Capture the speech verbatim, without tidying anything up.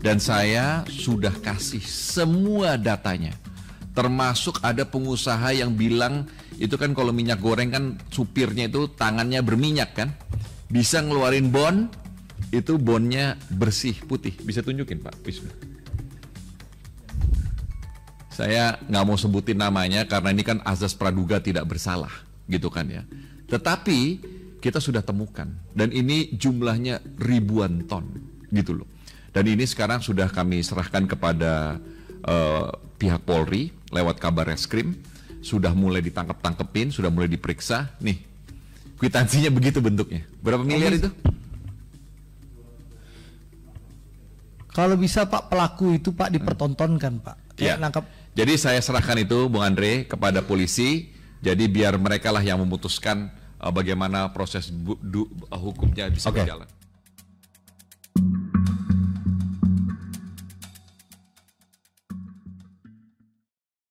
Dan saya sudah kasih semua datanya. Termasuk ada pengusaha yang bilang, itu kan kalau minyak goreng kan supirnya itu tangannya berminyak kan. Bisa ngeluarin bon, itu bonnya bersih putih. Bisa tunjukin Pak Wisnu. Saya nggak mau sebutin namanya karena ini kan azas praduga tidak bersalah gitu kan ya. Tetapi kita sudah temukan. Dan ini jumlahnya ribuan ton gitu loh. Dan ini sekarang sudah kami serahkan kepada uh, pihak Polri lewat Kabarreskrim, sudah mulai ditangkap-tangkepin, sudah mulai diperiksa. Nih, kwitansinya begitu bentuknya. Berapa miliar itu? Kalau bisa Pak, pelaku itu Pak dipertontonkan Pak. Ya. Nangkap. Jadi saya serahkan itu Bung Andre kepada polisi. Jadi biar mereka lah yang memutuskan uh, bagaimana proses bu, du, uh, hukumnya bisa berjalan. Okay.